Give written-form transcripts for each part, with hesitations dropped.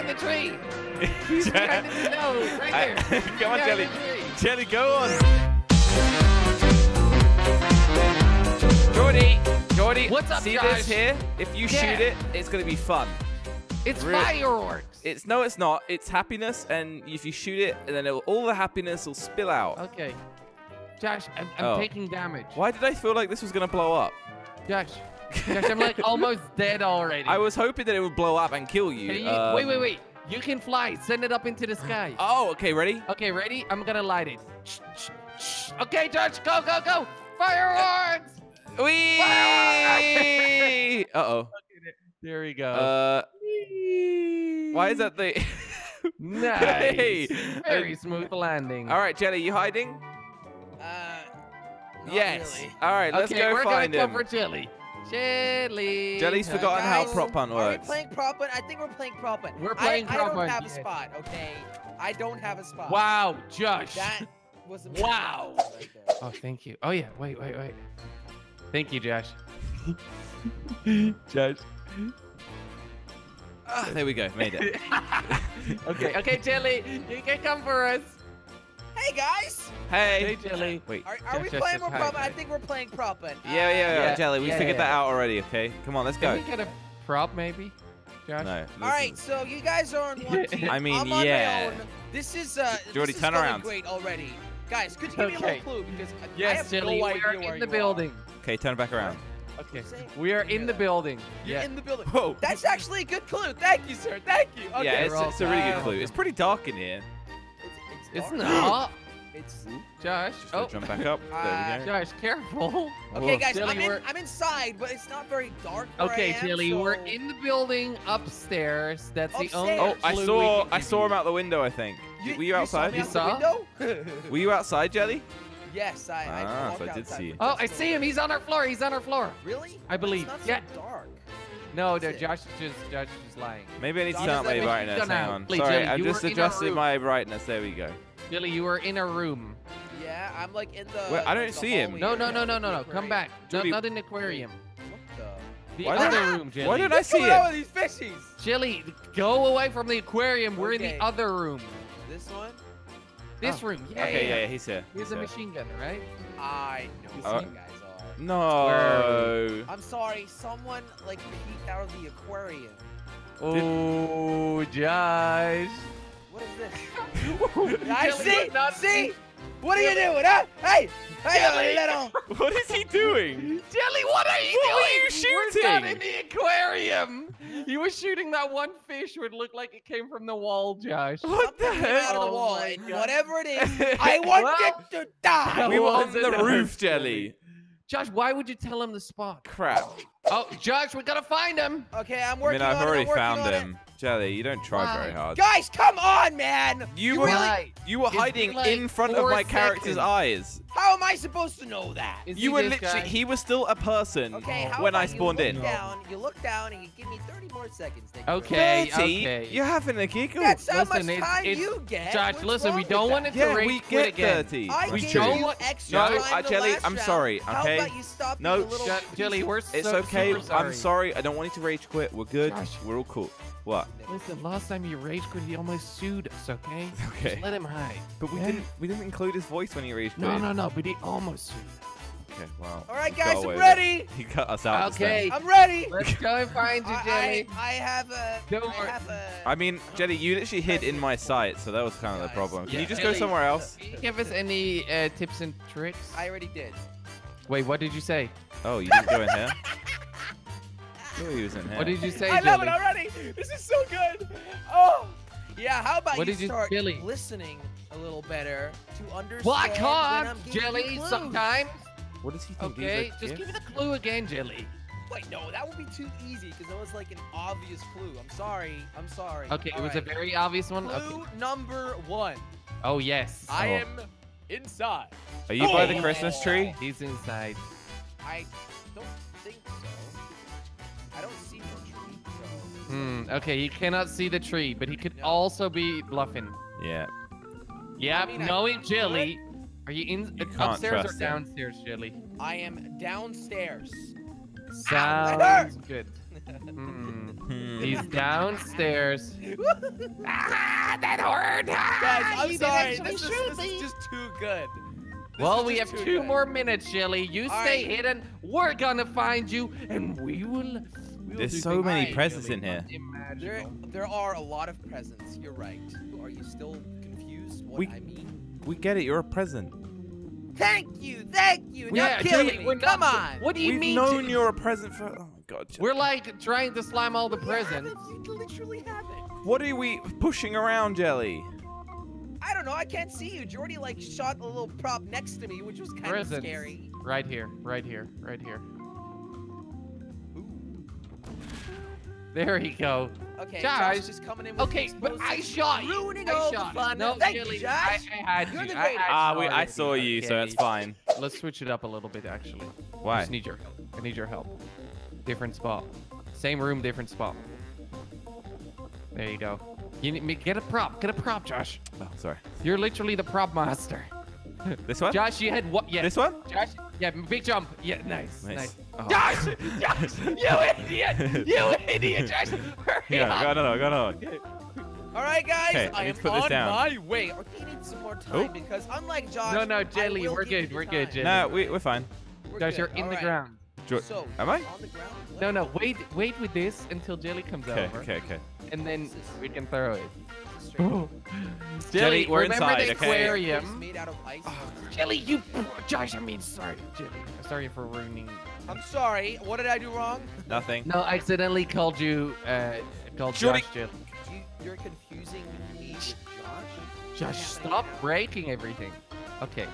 behind the tree. He's behind the nose, right there. Come on, Jelly. Jelly, go on. Jordy, Jordy, what's up, see Josh? This here? If you shoot it, it's going to be fun. It's fireworks. It's no, it's not. It's happiness, and if you shoot it, and then all the happiness will spill out. Okay. Josh, I'm taking damage. Why did I feel like this was going to blow up? Josh, I'm like almost dead already. I was hoping that it would blow up and kill you. Wait. You can fly. Send it up into the sky. Oh, okay. Ready? Okay, ready? I'm going to light it. Okay, Josh, go. Fireworks! Whee! Uh-oh. There we go. Why is that the... Nice. Hey. Very smooth landing. All right, Jelly, you hiding? Yes. Really. All right, let's go find him. Okay, we're going to go for Jelly. Jelly. Jelly's forgotten how prop hunt works. Are we playing prop hunt? I think we're playing prop hunt. We're playing prop hunt. I don't have a spot, okay? I don't have a spot. Wow, Josh. That was amazing. Wow. Right there. Oh, thank you. Oh, yeah. Wait. Thank you, Josh. Josh. Oh, there we go. Made it. okay, Jelly. You can come for us. Hey guys! Hey Jelly! Wait, are we playing more prop? I think we're playing prop. Yeah, Jelly, we figured that out already. Okay, come on, let's go. Can we get a prop, maybe? Josh? No. All right, so you guys are on one team. I mean, I'm on my own. This is Jordy, turn around. Great already, guys. Could you give me a little clue because I have Jelly, no idea where you are. In the building. Okay, turn back around. Okay, we are in the building. You're in the building. Whoa! That's actually a good clue. Thank you, sir. Thank you. Okay. Yeah, it's a really good clue. It's pretty dark in here. It's not. It's Josh. Oh, jump back up. There we go. Josh, careful. Okay, guys, Jelly, I'm inside, but it's not very dark. Okay, Jelly, we're in the building upstairs. That's the only. Oh, I saw him out the window. I think. Were you outside? You saw? Were you outside, Jelly? Yes, I did see. Oh, I see him. He's on our floor. Really? I believe. Yeah. Dark. No, Josh is lying. Maybe I need to turn up my brightness. Hang on. Sorry, Jelly, I'm just adjusting my brightness. There we go. Jelly, you were in a room. Yeah, I'm like in the. Wait, I don't see him. No. Come back. Jelly. No, not in the aquarium. What the? The other room, Jelly. Why did I see it? What's going on with these fishies? Jelly, go away from the aquarium. We're in the other room. This one? This room. Yeah, okay, yeah, he's here. He's a machine gunner, right? I know you guys. No. I'm sorry. Someone like peeked out of the aquarium. Oh, Josh. What is this? I see. See? What are you doing, huh? Hey, little. What is he doing? Jelly, what are you doing? What are you shooting? We're not in the aquarium. You were shooting that one fish. It would look like it came from the wall, Josh. What the hell? Out of the wall. Whatever it is, I want it to die. We were on the roof, Jelly. Josh, why would you tell him the spot? Crap. Oh, Josh, we gotta find him. Okay, I'm working on it. I mean, I've already found him. Jelly, you don't try very hard. Guys, come on, man. You were hiding in front of my character's eyes. How am I supposed to know that? You were literally, he was still a person when I spawned in. You look down and you give me 30 more seconds. Okay, you're having a giggle. That's how much time you get. Josh, listen, we don't want it to rain again. 30. I gave you extra time the last round. No, Jelly, I'm sorry, okay? How about you stop me a little? No, Jelly, it's okay. I'm sorry. I don't want you to rage quit. We're good. We're all cool. What? Listen, last time you rage quit, he almost sued us, okay? Okay. Just let him hide. But we didn't include his voice when he rage quit. No, but he almost sued us. Okay, wow. All right, guys, I'm ready. He cut us out. Okay. I'm ready. Let's go and find you, Jelly. I mean, Jelly, you literally hid in my sight, so that was kind of the problem. Can you just go somewhere else? Can you give us any tips and tricks? I already did. Wait, what did you say? Oh, you didn't go in here? What did you say, Jelly? I love it already. This is so good. Oh, yeah. How about you start listening a little better to understand? Well, I can't, Jelly. Sometimes. What does he think? Okay, just give me the clue again, Jelly. Wait, no, that would be too easy because that was like an obvious clue. I'm sorry. Okay, it was a very obvious one. Clue number one. Oh yes. I am inside. Are you by the Christmas tree? He's inside. I don't think so. I don't see no tree, so... okay, he cannot see the tree, but he could also be bluffing. Yeah. Yeah, I mean, knowing Jelly. Are you upstairs or downstairs, Jelly? I am downstairs. Sounds good. He's downstairs. Ah, that hurt! Ah, guys, I'm sorry. This is just too good. Well, we have two more minutes, Jelly. You stay hidden. We're gonna find you, and we will. There's so many presents in here. There are a lot of presents. You're right. Are you still confused? What I mean? We get it. You're a present. Thank you, Not killing me. Come on. What do you mean? We've known you're a present for. Oh my God. We're like trying to slime all the presents. You literally have it. What are we pushing around, Jelly? I don't know. I can't see you. Jordy like shot a little prop next to me, which was kind of scary. Right here, right here, right here. Ooh. There you go. Okay, Josh is just coming in with but I shot you. Ruining all the fun. No, Jelly, Josh. I saw you, so that's fine. Let's switch it up a little bit, actually. Why? I just need your help. I need your help. Different spot. Same room, different spot. There you go. You need me. Get a prop. Get a prop, Josh. Oh, sorry. You're literally the prop master. This one? Josh, you had what? Yeah. This one? Josh? Yeah, big jump. Yeah, nice. Oh. Josh! Josh! You idiot! You idiot, Josh! Hurry up! Go on. All right, guys. Hey, I am on my way. We need some more time because unlike Josh... No, Jelly, we're good. We're good, Jelly. No, we're fine. Josh, you're in the ground. So, am I? On the ground? No, wait with this until Jelly comes over. Okay. And then we can throw it. Jelly, we're inside, okay? Remember the aquarium? Made out of ice. Oh, Jelly, you... Josh, I mean, sorry, Jelly. I'm sorry for ruining... I'm sorry. What did I do wrong? Nothing. No, I accidentally called you... called Josh Jelly. You're confusing me with Josh? Josh, stop breaking everything. Okay.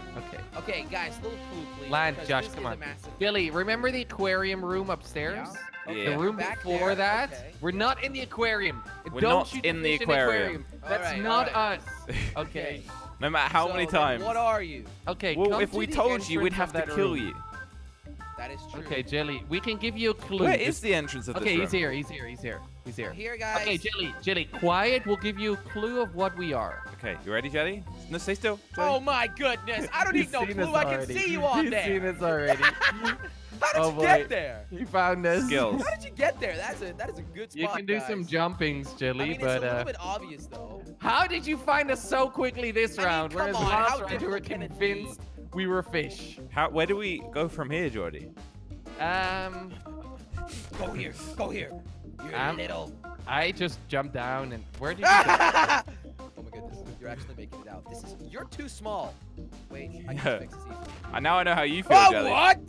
Okay, guys, little clue, please. Land, Josh, come on. Jelly, remember the aquarium room upstairs? Yeah. Yeah. The room before that, we're not in the aquarium. We're not in the aquarium. That's not us. Okay. No matter how many times. What are you? Okay. Well, if we told you, we'd have to kill you. That is true. Okay, Jelly, we can give you a clue. Where is the entrance of this room? Okay, he's here. Here, guys. Okay, Jelly, quiet. We'll give you a clue of what we are. Okay, you ready, Jelly? No, stay still. Jelly. Oh my goodness! I don't need no clue. I can see you on there. You've seen us already. How did you get there? He found us. Skills. How did you get there? That is a good spot. You can do some jumpings, Jelly, but it's a little bit obvious though. How did you find us so quickly this round? Whereas last round you were convinced we were fish. Where do we go from here, Jordy? Go here. You're little. I just jumped down and where did you go? Oh my goodness, you're actually making it out. You're too small. Wait, I can fix this easily. Now I know how you feel, Jelly. What?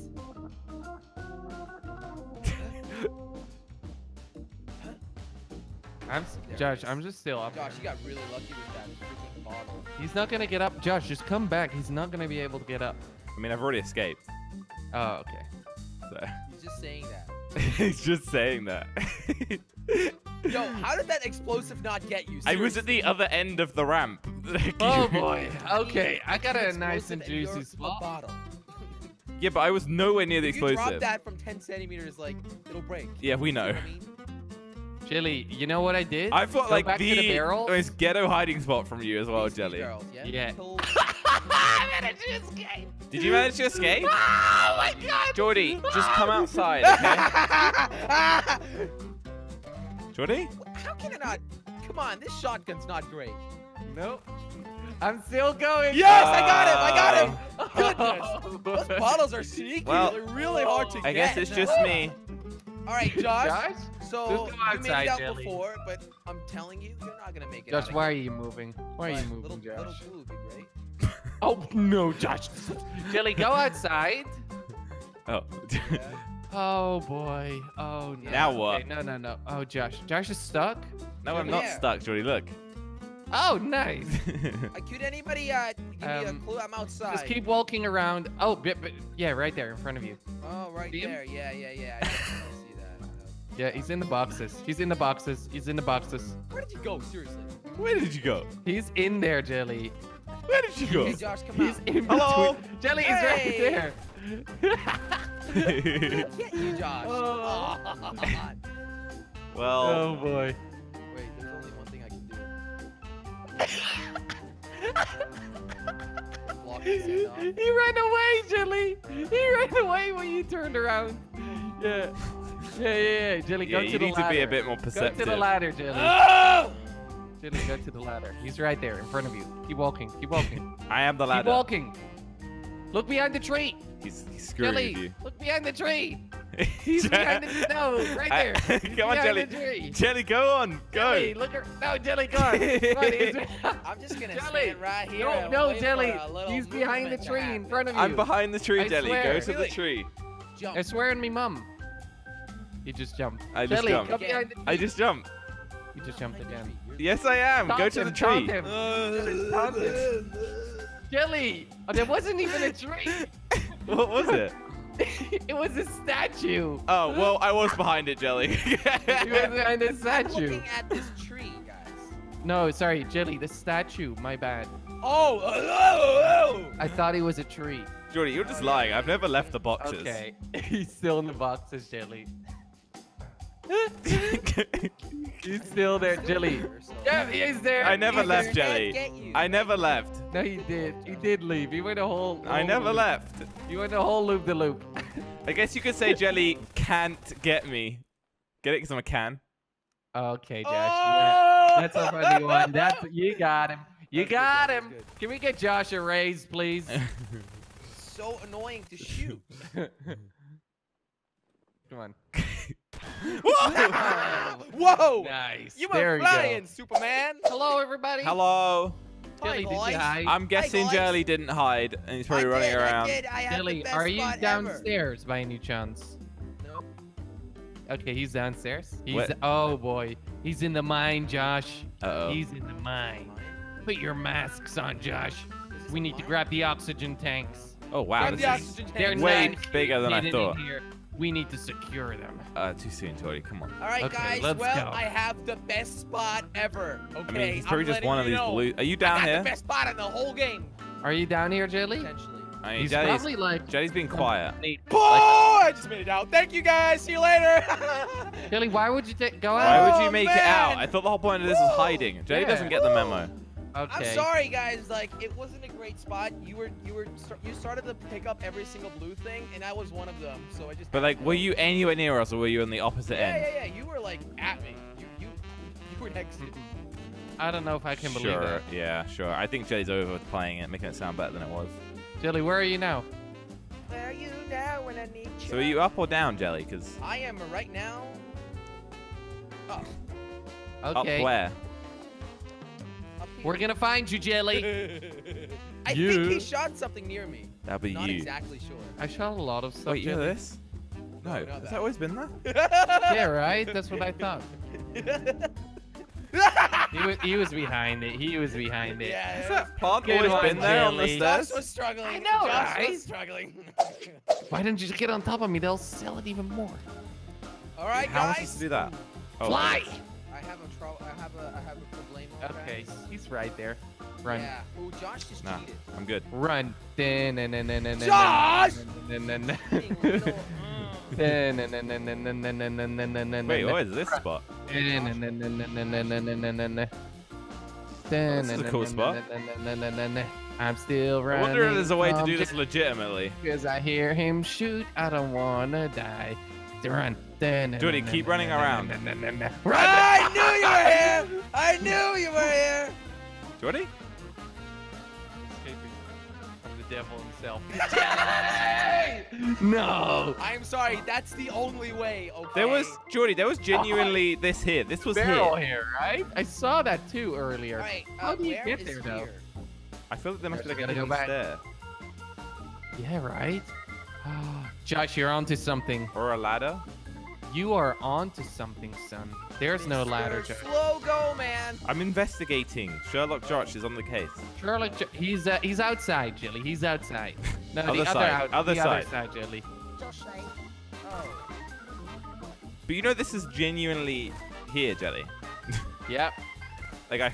Josh, I'm just still up. Josh, you got really lucky with that freaking bottle. He's not gonna get up. Josh, just come back. He's not gonna be able to get up. I mean, I've already escaped. Oh, okay. So. He's just saying that. He's just saying that. Yo, how did that explosive not get you? Seriously? I was at the other end of the ramp. Oh boy. Okay, I got a nice and juicy spot. Yeah, but I was nowhere near the explosive. If you drop that from 10 centimeters, like it'll break. Yeah, we know. You know what I mean? Jelly, you know what I did? I thought like the most ghetto hiding spot from you as well, Jelly. Girls, yeah. I managed to escape. Did you manage to escape? Oh my God! Jordy, just come outside, okay? Jordy? How can it not? Come on, this shotgun's not great. Nope. I'm still going. Yes, I got him. Goodness. Those bottles are sneaky. Well, they're really hard to get. I guess it's just me. All right, Josh. So you made it out before, but I'm telling you, you're not gonna make it. Josh, why are you moving? Why are you moving, Josh? Little blue would be great. Oh no, Josh! Jelly, go outside. Oh. Yeah. Oh boy. Oh no. Now what? Okay, no. Oh, Josh. Josh is stuck. No, I'm not stuck, Jordy. Look. Oh, nice. Could anybody give me a clue? I'm outside. Just keep walking around. Oh, yeah, right there in front of you. Oh, right there. Yeah. I see that. Yeah, he's in the boxes. Where did you go? Seriously. Where did you go? He's in there, Jelly. Where did you go? Hey, Josh, come out. He's in Hello. Between. Jelly is right there. Get you, Josh. Oh. Well. Oh boy. He ran away, Jelly. He ran away when you turned around. Yeah. Yeah. Jelly, go to the ladder. You need to be a bit more perceptive. Go to the ladder, Jelly. Oh! Jelly, go to the ladder. He's right there in front of you. Keep walking. Keep walking. I am the ladder. Keep walking. Look behind the tree. He's screwing Jelly, you. Look behind the tree. He's behind the snow, right there. Come on, Jelly. Jelly, go on. Go. Jelly, look at, no, Jelly, go on. I'm just going to stand right here. No, Jelly. He's behind the tree in front of you. I'm behind the tree, Jelly. Go to the tree. Jump. I swear on me, Mum. You just jumped. I just jumped. I just jumped. You just jumped again. Yes, I am. Go to the tree. Jelly! Oh, there wasn't even a tree! What was it? It was a statue! Oh, well, I was behind it, Jelly. You were behind the statue. I'm looking at this tree, guys. No, sorry, Jelly, the statue. My bad. Oh! I thought he was a tree. Jordy, you're just lying. I've never left the boxes. Okay. He's still in the boxes, Jelly. He's still there, Jelly. Yeah, he's there. I never left, Jelly. I never left. No, he did. He did leave. He went a whole. I never left. You went a whole loop the loop. I guess you could say Jelly can't get me. Get it? Because I'm a can. Okay, Josh. Yeah. That's a funny one. That's you got him. You got him. Can we get Josh a raise, please? So annoying to shoot. Come on. Whoa! Whoa! Nice. You were flying, Superman. Hello, everybody. Hello. Jelly, did you hide? I'm guessing Jelly didn't hide, and he's probably running around. Jelly, are you downstairs by any chance? No. Okay, he's downstairs. He's oh boy, he's in the mine, Josh. Uh-oh. He's in the mine. Put your masks on, Josh. We need to grab the oxygen tanks. Oh wow, this is way bigger than I thought. We need to secure them. Too soon, Jordy. Come on. All right, okay, guys. Well, I have the best spot ever. Okay. I mean, he's probably just one of these blue. Are you down here? I got the best spot in the whole game. Are you down here, Jelly? Potentially. I mean, he's probably like. Jelly's being quiet. Boy, I just made it out. Thank you, guys. See you later. Jelly, why would you go out? Why would you make it out? I thought the whole point of this was hiding. Jelly doesn't get the memo. Okay. I'm sorry, guys. Like, it wasn't a great spot. You started to pick up every single blue thing, and I was one of them. So I just. But like, were you anywhere near us, or were you on the opposite end? Yeah. You were like at me. You were next to me. I don't know if I can believe that. Yeah, sure. I think Jelly's overplaying it, making it sound better than it was. Jelly, where are you now? Where are you now when I need you? So are you up or down, Jelly? Because I am right now. Up. Okay. Up where? We're gonna find you, Jelly. I think he shot something near me. That'd be not exactly sure. I shot a lot of stuff. Wait, you know this? No. Has that always been there? Yeah, right? That's what I thought. he was behind it. He was behind it. Yeah, has that plant always been there on the stairs? Josh was struggling. I know, Josh was struggling. Why didn't you just get on top of me? They'll sell it even more. All right, guys. How am I supposed to do that? Oh, fly! I have a problem. Okay, he's right there. Run. Yeah. Oh, Josh just cheated. I'm good. Run. Josh! Wait, what is this spot? This is a cool spot. I'm still running. I wonder if there's a way to do this legitimately. Because I hear him shoot, I don't wanna die. Run. Jordy, keep running around. I knew you were here! I knew you were here! Jordy? Escaping from the devil himself. No! I'm sorry, that's the only way, okay? Jordy, there was genuinely this here. This was barrel here, right? I saw that too earlier. Right, how do you get there, though? I feel like there must be like a hidden stair. Yeah, right? Josh, you're onto something. Or a ladder? You are onto something, son. There's no ladder, Josh. Slow go, man. I'm investigating. Sherlock Josh is on the case. Sherlock Josh, he's outside, Jelly. He's outside. No, the other side, Jelly. Josh, oh. But you know this is genuinely here, Jelly. Yep. Like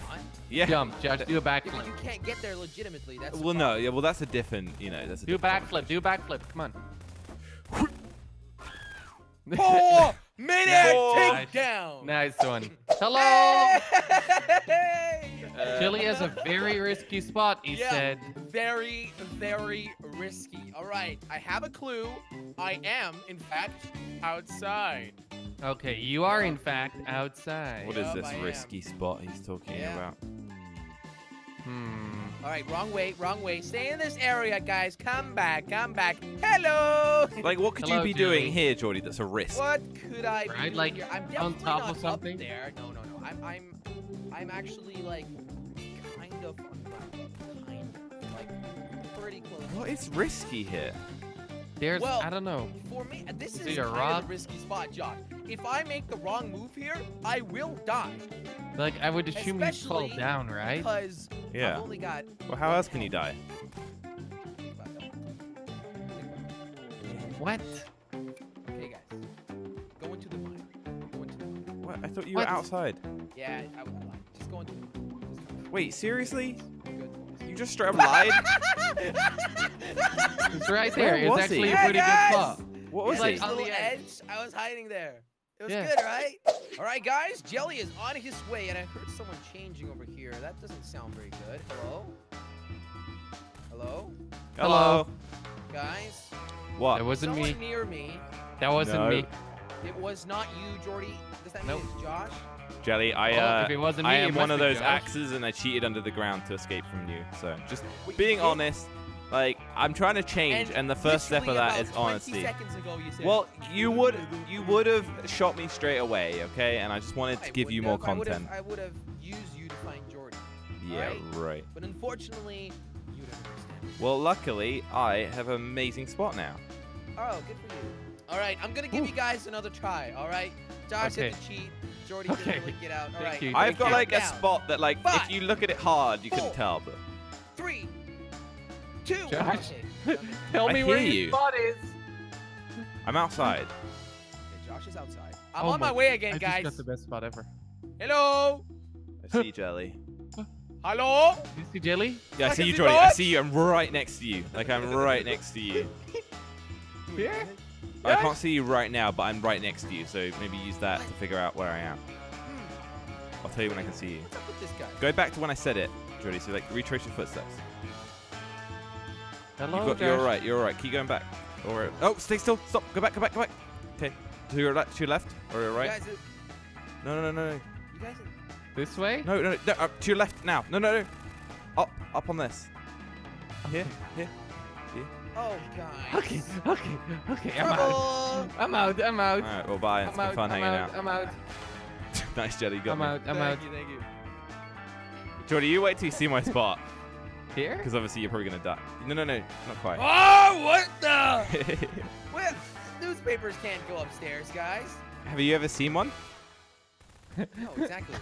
yeah. Jump, Josh. Do a backflip. You can't get there legitimately. That's well, no. Yeah, well, that's a different. You know, that's a different backflip. Do a backflip. Come on. 4 minute takedown. Nice one. Hello. Hey! Jelly has a very risky spot. He said. Very, very risky. All right. I have a clue. I am, in fact, outside. Okay, you are in fact outside. What is this risky spot he's talking about? All right, wrong way, wrong way. Stay in this area, guys. Come back, come back. Hello. Like, what could you be doing here, Jordy? That's a risk. What could I do like here? I'm definitely on top of something. Up there. No, no, no. I'm actually like kind of on top, like pretty close. Well, it's risky here. There's, well, I don't know. For me, this is kind of a risky spot, Josh. If I make the wrong move here, I will die. Like, I would assume you fall down, right? Because I've only got... Well, how else can you die? What? Okay, guys. Go into the mine. Go into the mine. What? I thought you were outside. Yeah, I was lying. Just go into the mine. Wait, seriously? You just straight up lied? It's right there. It's actually a pretty good spot. What was it? On the edge. I was hiding there. It was good, right? All right, guys. Jelly is on his way, and I heard someone changing over here. That doesn't sound very good. Hello? Hello? Hello? Guys? What? That wasn't me. Near me. That wasn't me. It was not you, Jordy. Does that mean it's Josh? Jelly, if it wasn't me, I am one of those axes, and I cheated under the ground to escape from you. So just being honest, like, I'm trying to change, and the first step of that is honesty. Ago, you said, well, you would have shot me straight away, okay? And I just wanted to give you more content. I would have used you to find Jordy. Yeah, right. But unfortunately, you don't understand. Well, luckily, I have an amazing spot now. Oh, good for you. All right, I'm gonna give you guys another try. All right, Josh had to cheat. Jordy didn't really get out. All right, I've got like a spot that, like, if you look at it hard, you can tell. But 3, 2, Josh, tell me where your spot is. I'm outside. Okay, Josh is outside. I'm on my way again, guys. I just got the best spot ever. Hello. I see Jelly. Hello. You see Jelly? Yeah, I see you, Jordy. I see you. I'm right next to you. Like, I'm right next to you. Here. I can't see you right now, but I'm right next to you, so maybe use that to figure out where I am. I'll tell you when I can see you. What's up with this guy? Go back to when I said it, Jordy, so like retrace your footsteps. Hello, you're alright, you're alright. Keep going back. Or, oh, stay still, stop, go back, go back, go back. Okay, to your left, or your right. You guys are... No, no, no, no. You guys are... This way? No, no, no, up to your left now. No, no, no. Up on this. Here, here. Oh, God. Okay, okay, okay. I'm out. All right, well, bye. It's been fun hanging out. I'm out. Nice, Jelly. I'm out. Thank you. Jordy, you wait till you see my spot. Here? Because obviously you're probably going to die. No, no, no. Not quite. Oh, what the? What? Newspapers can't go upstairs, guys. Have you ever seen one? No, exactly.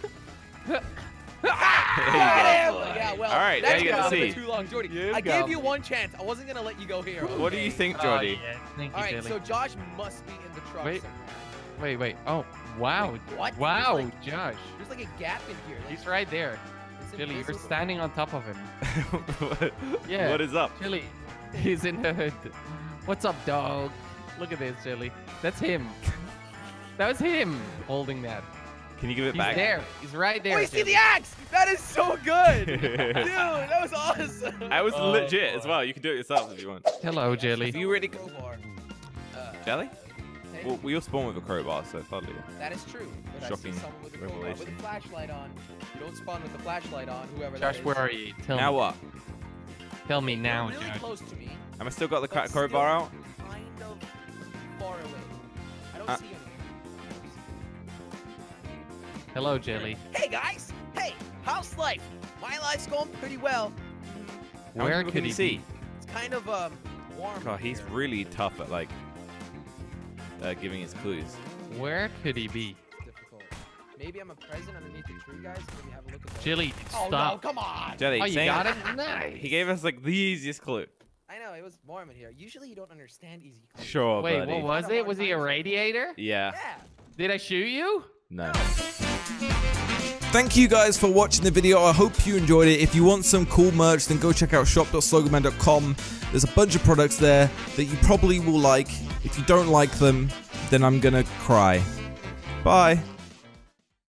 Yeah, well, all right, now you get to see. Too long, Jordy. I gave you one chance. I wasn't gonna let you go here. Okay. What do you think, Jordy? Yeah. Thank you, all right, Jelly. So Josh must be in the truck. Wait, wait, wait. Oh, wow. Wait, what? Wow, there's like, Josh. There's like a gap in here. Like, he's right there. Jelly, you're standing on top of him. What? Yeah. What is up? Jelly, he's in the hood. What's up, dog? Look at this, Jelly. That's him. That was him holding that. Can you give it back? He's there. He's right there. Oh, you see the axe? That is so good. Dude, that was awesome. That was legit as well. You can do it yourself if you want. Hello, Jelly. If you really go for Jelly? Well, we all spawn with a crowbar, so it's hardly. That is true. Shocking revelation. With a flashlight on. Don't spawn with the flashlight on, whoever that is. Josh, where are you? Tell me. Now what? Tell me now, Josh. You're really close to me. Am I still got the crowbar out? Kind of far away. I don't see him. Hello, Jelly. Hey, guys. Hey, how's life? My life's going pretty well. Where could he see? It's kind of warm. God, he's really tough at, like, giving his clues. Where could he be? It's difficult. Maybe I'm a present underneath the tree, guys. Maybe have a look at Jelly, stop. Oh, no, come on. Jelly, you got it? Nice. He gave us, like, the easiest clue. I know, it was warm in here. Usually you don't understand easy clues. Sure, buddy. Wait, what was it? Was he a radiator? Yeah. Did I shoot you? No. Thank you guys for watching the video. I hope you enjoyed it. If you want some cool merch, then go check out shop.sloganman.com. There's a bunch of products there that you probably will like. If you don't like them, then I'm gonna cry. Bye.